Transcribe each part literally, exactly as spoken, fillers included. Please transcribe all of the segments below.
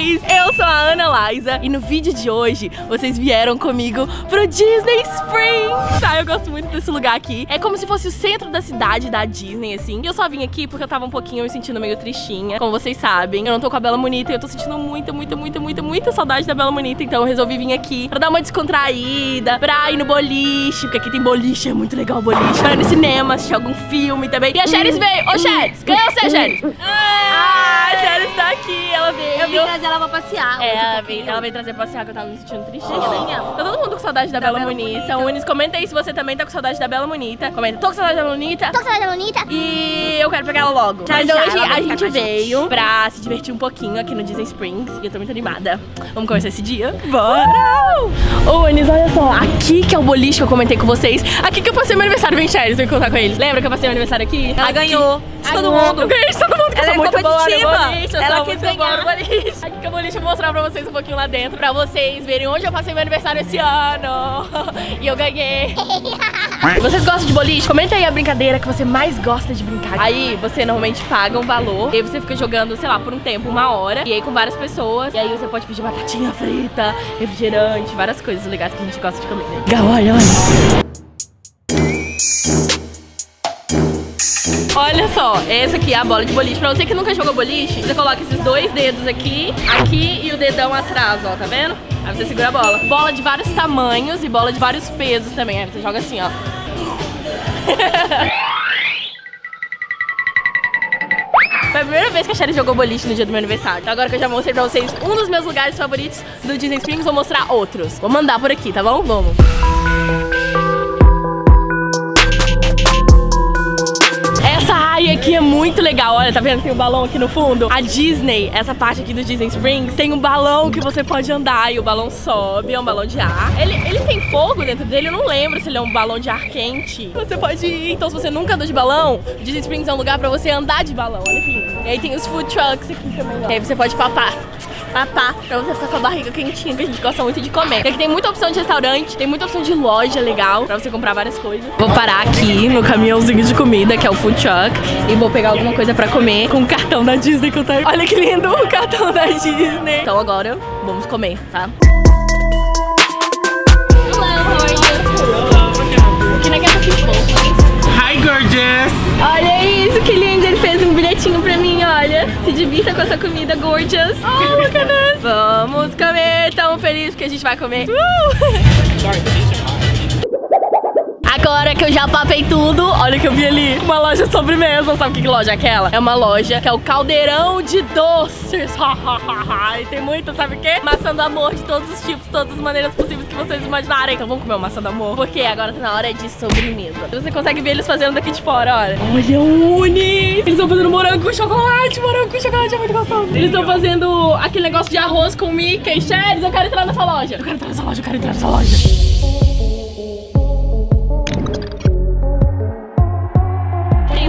vocês? Eu sou a Ana Liza e no vídeo de hoje vocês vieram comigo pro Disney Springs. Tá, eu gosto muito desse lugar aqui. É como se fosse o centro da cidade da Disney, assim. E eu só vim aqui porque eu tava um pouquinho me sentindo meio tristinha, como vocês sabem. Eu não tô com a Bela Monita e eu tô sentindo muita, muita, muita, muita, muita saudade da Bela Monita. Então eu resolvi vir aqui pra dar uma descontraída, pra ir no boliche, porque aqui tem boliche, é muito legal o boliche. Pra ir no cinema, assistir algum filme também. E a Xeris veio! Ô Xeris, cadê você, Xeris? Ah, a Xeris tá aqui, ela veio. Eu vim trazer ela pra passear. É, ela veio, ela veio trazer pra passear, que eu tava me sentindo tristinha. Oh. Tá todo mundo com saudade da, da Bela, Bela Monita. Unis, comenta aí se você também tá com saudade da Bela Monita. Comenta, tô com saudade da Bela Monita. Tô com saudade da Monita. E eu quero pegar ela logo. Mas então, hoje a gente veio pra se divertir um pouquinho aqui no Disney Springs. E eu tô muito animada. Vamos começar esse dia? Bora! Ô, Unis, olha só. Aqui que é o boliche que eu comentei com vocês. Aqui que eu passei meu aniversário, vem, Xeris, vem contar com eles. Lembra que eu passei meu aniversário aqui? Ela aqui. Ganhou. De todo mundo. Eu ganhei de todo mundo, que ela é muito competitiva. Boa, boliche, eu ela quis ganhar. Boa, aqui que eu vou lixo mostrar pra vocês um pouquinho lá dentro, pra vocês verem onde eu passei meu aniversário esse ano. E eu ganhei. Vocês gostam de boliche? Comenta aí a brincadeira que você mais gosta de brincar. Aí você normalmente paga um valor, e aí você fica jogando, sei lá, por um tempo, uma hora, e aí com várias pessoas. E aí você pode pedir batatinha frita, refrigerante, várias coisas legais que a gente gosta de comer. Olha, olha. Olha só, essa aqui é a bola de boliche. Pra você que nunca jogou boliche, você coloca esses dois dedos aqui, aqui e o dedão atrás, ó, tá vendo? Aí você segura a bola. Bola de vários tamanhos e bola de vários pesos também. Aí você joga assim, ó. Foi a primeira vez que a Xeris jogou boliche no dia do meu aniversário. Então agora que eu já mostrei pra vocês um dos meus lugares favoritos do Disney Springs, vou mostrar outros. Vou mandar por aqui, tá bom? Vamos! E aqui é muito legal, olha, tá vendo? Tem um balão aqui no fundo. A Disney, essa parte aqui do Disney Springs, tem um balão que você pode andar e o balão sobe, é um balão de ar. Ele, ele tem fogo dentro dele, eu não lembro se ele é um balão de ar quente. Você pode ir, então se você nunca andou de balão, Disney Springs é um lugar pra você andar de balão, olha que lindo. E aí tem os food trucks aqui também, ó. E aí você pode papar. Papá, pra você ficar com a barriga quentinha, que a gente gosta muito de comer. Aqui tem muita opção de restaurante, tem muita opção de loja legal, pra você comprar várias coisas. Vou parar aqui no caminhãozinho de comida, que é o food truck, e vou pegar alguma coisa pra comer com o cartão da Disney que eu tenho. Olha que lindo o cartão da Disney. Então agora, vamos comer, tá? Hi, gorgeous! Olha isso, que lindo! Ele fez um bilhetinho pra mim, olha. Se divirta com essa comida, gorgeous. Oh, look at this! Vamos comer! Tão feliz porque a gente vai comer. Uh! Agora que eu já papei tudo, olha o que eu vi ali. Uma loja de sobremesa. Sabe que, que loja é aquela? É uma loja que é o caldeirão de doces. E tem muita, sabe o quê? Maçã do amor de todos os tipos, todas as maneiras possíveis que vocês imaginarem. Então vamos comer uma maçã do amor, porque agora tá na hora de sobremesa. Você consegue ver eles fazendo daqui de fora, olha. Olha o Uni! Eles estão fazendo morango com chocolate. Morango com chocolate é muito gostoso. Eles estão fazendo aquele negócio de arroz com Mickey e Xeris. Eu quero entrar nessa loja. Eu quero entrar nessa loja, eu quero entrar nessa loja.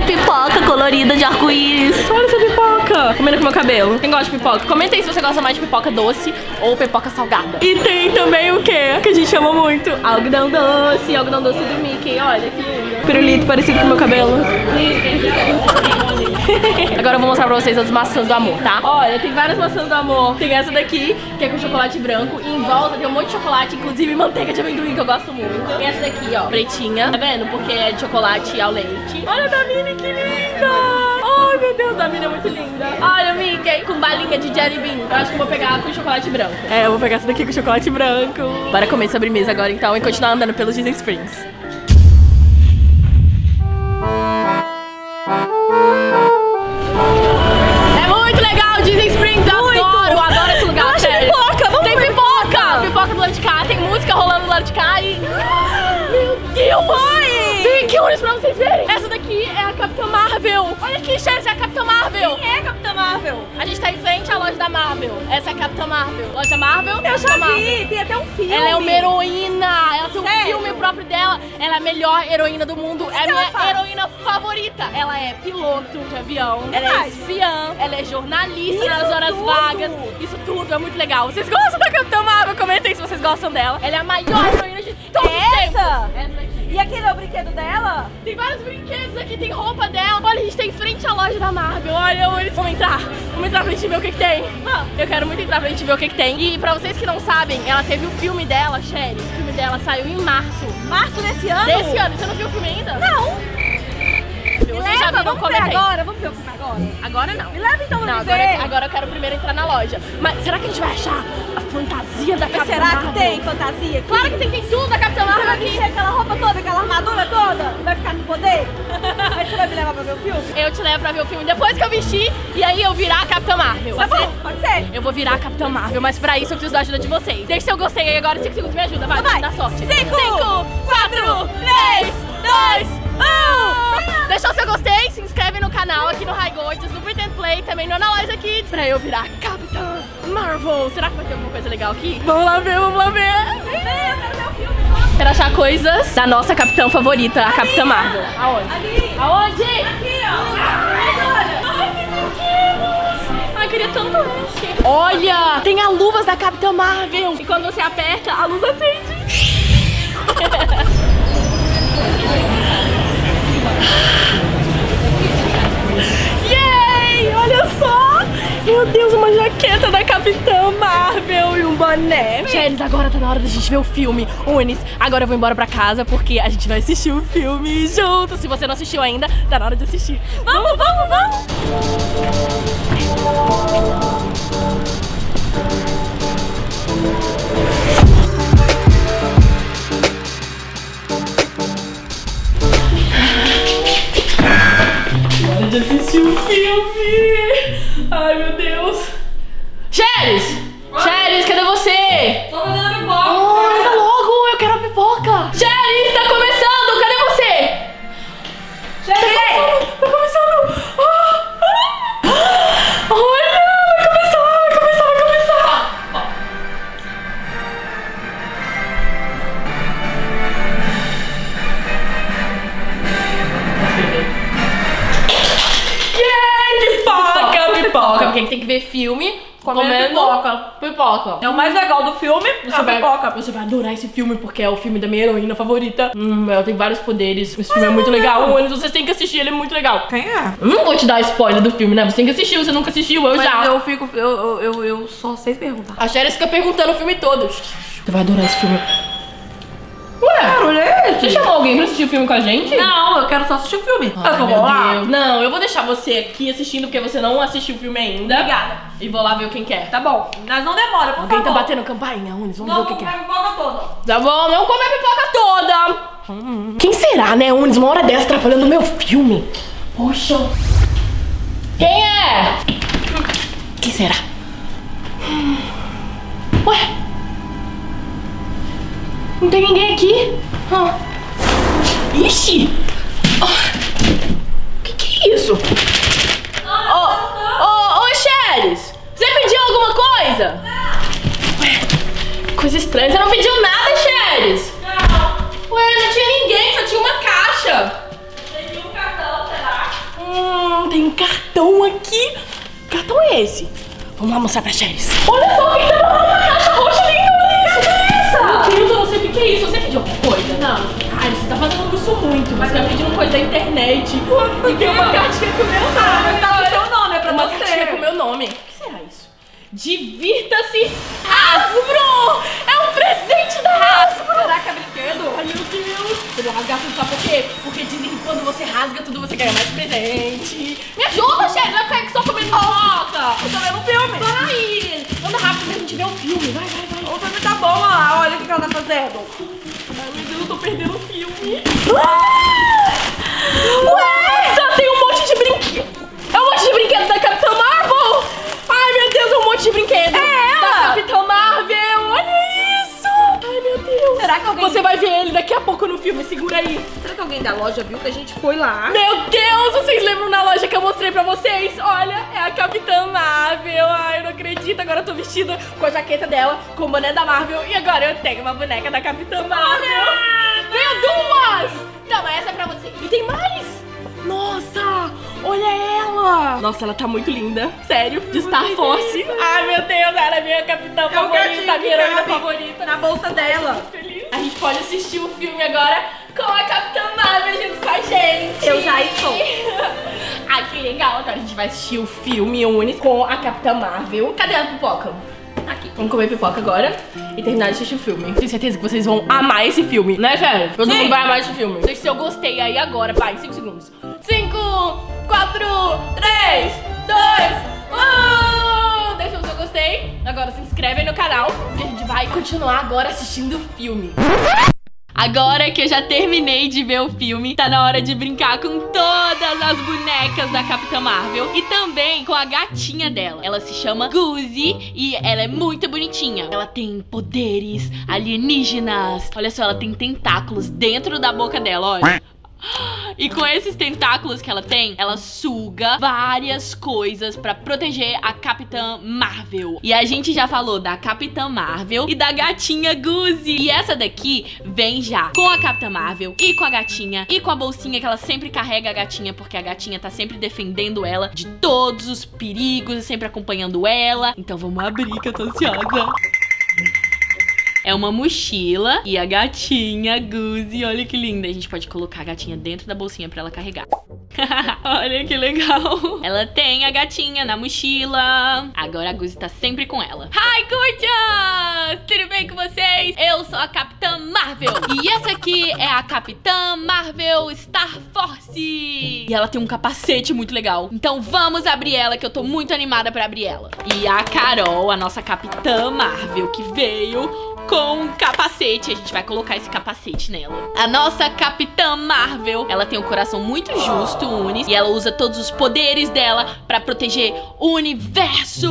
Pipoca colorida de arco-íris. Olha essa pipoca. Comendo com meu cabelo. Quem gosta de pipoca? Comenta aí se você gosta mais de pipoca doce ou pipoca salgada. E tem também o quê? Que a gente chama muito. Algodão doce. Algodão doce do Mickey. Olha que lindo. Pirulito parecido com meu cabelo. Agora eu vou mostrar pra vocês as maçãs do amor, tá? Olha, tem várias maçãs do amor. Tem essa daqui, que é com chocolate branco. E em volta tem um monte de chocolate, inclusive manteiga de amendoim, que eu gosto muito. Tem essa daqui, ó, pretinha. Tá vendo? Porque é de chocolate ao leite. Olha a da Minnie, que linda! Ai, meu Deus, a Minnie é muito linda. Olha o Mickey com balinha de Jelly Bean. Eu acho que eu vou pegar com chocolate branco. É, eu vou pegar essa daqui com chocolate branco. Bora comer sobremesa agora, então, e continuar andando pelos Disney Springs. Pra vocês verem. Essa daqui é a Capitã Marvel. Olha aqui, Xeris, é a Capitã Marvel. Quem é a Capitã Marvel? A gente tá em frente à loja da Marvel. Essa é a Capitã Marvel. Loja Marvel. Eu já vi, tem até um filme. Ela é uma heroína. Ela tem um filme próprio dela. Ela é a melhor heroína do mundo. É a minha heroína favorita. Ela é piloto de avião. Ela é espiã. Ela é jornalista nas horas vagas. Isso tudo é muito legal. Vocês gostam da Capitã Marvel? Comentem se vocês gostam dela. Ela é a maior heroína de todos os tempos. Essa? Essa daqui. E aquele é o brinquedo dela? Tem vários brinquedos aqui, tem roupa dela. Olha, a gente tá em frente à loja da Marvel. Olha, eles vão entrar. muito pra frente ver o que, que tem. Eu quero muito entrar pra gente ver o que, que tem. E pra vocês que não sabem, ela teve o filme dela, Xeris. O filme dela saiu em março. Março desse ano? Desse ano. Você não viu o filme ainda? Não. Me leva, já viram, vamos ver agora. Vamos ver o filme agora. Agora não. Me leva então, não, agora, agora eu quero primeiro entrar na loja. Mas será que a gente vai achar a fantasia da Capitã Marvel? Será que tem fantasia aqui? Claro que tem, tem tudo da Capitã Marvel aqui. Aquela roupa toda, aquela armadura toda. Vai ficar no poder? Mas você vai me levar pra ver o filme? Eu te levo pra ver o filme depois que eu vestir e aí eu virar a Capitã Marvel. Tá bom, pode ser. Eu vou virar a Capitã Marvel, mas pra isso eu preciso da ajuda de vocês. Deixa seu gostei aí agora, cinco segundos, me ajuda, vai, vai. Dá sorte. cinco, quatro, três, dois, um. Deixa o seu gostei, se inscreve no canal aqui no High Gorgeous, no Print and Play, também no Ana Liza Kids, pra eu virar a Capitã Marvel. Será que vai ter alguma coisa legal aqui? Vamos lá ver, vamos lá ver. Eu quero ver o filme. Quero achar coisas da nossa capitã favorita, a Capitã Marvel. Aonde? Ali. Aonde? Aqui, ó. Ai, que brinquedos. Ai, queria tanto esse. Olha, tem as luvas da Capitã Marvel. E quando você aperta, a luz acende. Yay! Olha só! Meu Deus, uma jaqueta da Capitã Marvel e um boné. Xeris, agora tá na hora da gente ver o filme. Unis, agora eu vou embora pra casa porque a gente vai assistir o filme junto. Se você não assistiu ainda, tá na hora de assistir. Vamos, vamos, vamos! Na hora de assistir o filme! Ai, meu Deus! Xeris! Xeris, cadê você? Tô fazendo a pipoca! Oh, anda logo! Eu quero a pipoca! Xeris, tá começando! Cadê você? Xeris! Tá começando! Tá começando! Oh, oh. Olha! Vai começar! Vai começar! Vai começar! Oh, oh. Yeah! Pipoca! Pipoca, porque tem que ver filme comendo pipoca. Pipoca. É o mais legal do filme, você a vai, pipoca. Você vai adorar esse filme, porque é o filme da minha heroína favorita. Hum, ela tem vários poderes. Esse filme Ai, é muito legal. Não. Vocês têm que assistir, ele é muito legal. Quem é? Eu não vou te dar spoiler do filme, né? Você tem que assistir, você nunca assistiu, eu Mas já. Eu fico. Eu, eu, eu, eu só sei perguntar. A Xeris fica perguntando o filme todo. Você vai adorar esse filme. Ué, você chamou alguém pra assistir o filme com a gente? Não, eu quero só assistir o filme. Ai, eu vou lá. Deus. Não, eu vou deixar você aqui assistindo porque você não assistiu o filme ainda. Obrigada. E vou lá ver quem quer. Tá bom. Mas não demora, por favor. Alguém tá batendo campainha, Unis. Vamos não, ver o que quer. Não, vou comer a pipoca toda. Tá bom, não come a pipoca toda. Quem será, né, Unis? Uma hora dessa atrapalhando o meu filme. Poxa. Quem é? Quem será? Ué? Não tem ninguém aqui. Ah. Ixi! O ah. que, que é isso? Ô, ô, Xeris! Você pediu alguma coisa? Não. Ué, coisa estranha. Você não pediu nada, Xeris? Não. Ué, não tinha ninguém, só tinha uma caixa. Tem um cartão, será? Hum, tem um cartão aqui. Que cartão é esse? Vamos lá mostrar pra Xeris. Olha só quem tá lá na caixa roxa linda. Meu Deus, eu não sei o que é isso. Você pediu alguma coisa? Não. Ai, você tá fazendo isso muito. Mas você tá pedindo coisa da internet. E tem uma cartinha com o meu nome. Tá no seu nome, é pra uma você. Uma cartinha com o meu nome. O que será isso? Divirta-se, Hasbro! É um presente da Hasbro! Caraca, brinquedo! Ai, meu Deus! Você vai rasgar tudo, sabe por quê? Porque dizem que quando você rasga tudo, você ganha mais presente. Me ajuda, Xeris! Vai ficar só comendo pipoca! Eu tô vendo o filme! Vai! Anda rápido pra gente ver o filme! Vai, vai, vai! O filme tá bom, ó. Olha o que ela tá fazendo. Ai, meu Deus, eu tô perdendo o filme. Ah! Ué, só tem um monte de brinquedo. É um monte de brinquedo da Capitã Marvel. Ai, meu Deus, é um monte de brinquedo. É ela. Da Capitã Marvel, olha isso. Ai, meu Deus. Será que alguém... Você vai ver ele daqui a pouco no filme, segura aí. Será que alguém da loja viu que a gente foi lá? Meu Deus, vocês lembram na loja que eu mostrei pra vocês? Olha, é a Capitã Marvel. Ai, eu não acredito, agora eu tô vestida com a jaqueta dela, com o boné da Marvel. E agora eu tenho uma boneca da Capitã Marvel. Veio duas. Então, essa é pra você. E tem mais. Nossa, olha ela. Nossa, ela tá muito linda, sério. De Star Force. Ai, meu Deus, ela é minha capitã favorita, minha heroína favorita. Na bolsa dela. A gente pode assistir o filme agora com com a Capitã Marvel junto com a gente. Eu já estou. Ai, que legal. Agora a gente vai assistir o filme único com a Capitã Marvel. Cadê a pipoca? Tá aqui. Vamos comer pipoca agora e terminar de assistir o filme. Tenho certeza que vocês vão amar esse filme, né, gente? Todo Sim. mundo vai amar esse filme. Deixa seu gostei aí agora, vai, em cinco segundos. cinco, quatro, três, dois, um. Deixa o seu gostei. Agora se inscreve aí no canal que a gente vai continuar agora assistindo o filme. Agora que eu já terminei de ver o filme, tá na hora de brincar com todas as bonecas da Capitã Marvel e também com a gatinha dela. Ela se chama Guzi e ela é muito bonitinha. Ela tem poderes alienígenas. Olha só, ela tem tentáculos dentro da boca dela, olha. E com esses tentáculos que ela tem, ela suga várias coisas pra proteger a Capitã Marvel. E a gente já falou da Capitã Marvel e da gatinha Guzi. E essa daqui vem já com a Capitã Marvel e com a gatinha e com a bolsinha que ela sempre carrega a gatinha, porque a gatinha tá sempre defendendo ela de todos os perigos, sempre acompanhando ela. Então vamos abrir que eu tô ansiosa. É uma mochila e a gatinha Guzi, olha que linda. A gente pode colocar a gatinha dentro da bolsinha pra ela carregar. Olha que legal. Ela tem a gatinha na mochila. Agora a Guzi tá sempre com ela. Hi, gorgeous! Tudo bem com vocês? Eu sou a Capitã Marvel. E essa aqui é a Capitã Marvel Star Force. E ela tem um capacete muito legal. Então vamos abrir ela, que eu tô muito animada pra abrir ela. E a Carol, a nossa Capitã Marvel, que veio com um capacete, a gente vai colocar esse capacete nela. A nossa Capitã Marvel, ela tem um coração muito justo, Unis, e ela usa todos os poderes dela pra proteger o universo.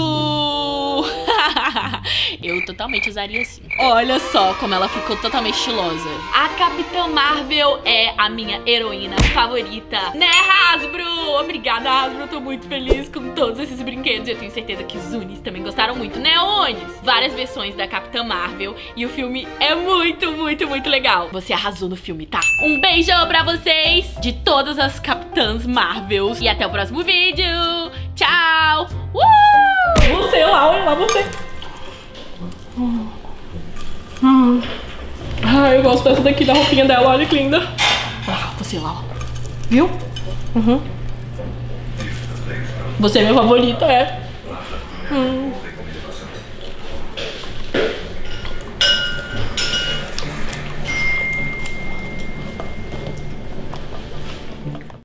Eu totalmente usaria assim. Olha só como ela ficou totalmente estilosa. A Capitã Marvel é a minha heroína favorita, né, Hasbro? Obrigada, Hasbro, eu tô muito feliz com todos esses brinquedos. Eu tenho certeza que os Unis também gostaram muito, né, Unis? Várias versões da Capitã Marvel. E o filme é muito, muito, muito legal. Você arrasou no filme, tá? Um beijo pra vocês de todas as Capitãs Marvels. E até o próximo vídeo. Tchau! Uh! Não sei lá, olha lá você. Hum. Hum. Ah, eu gosto dessa daqui, da roupinha dela. Olha que linda. Ah, você lá, ó. Viu? Uhum. Você é minha favorita, é. Hum.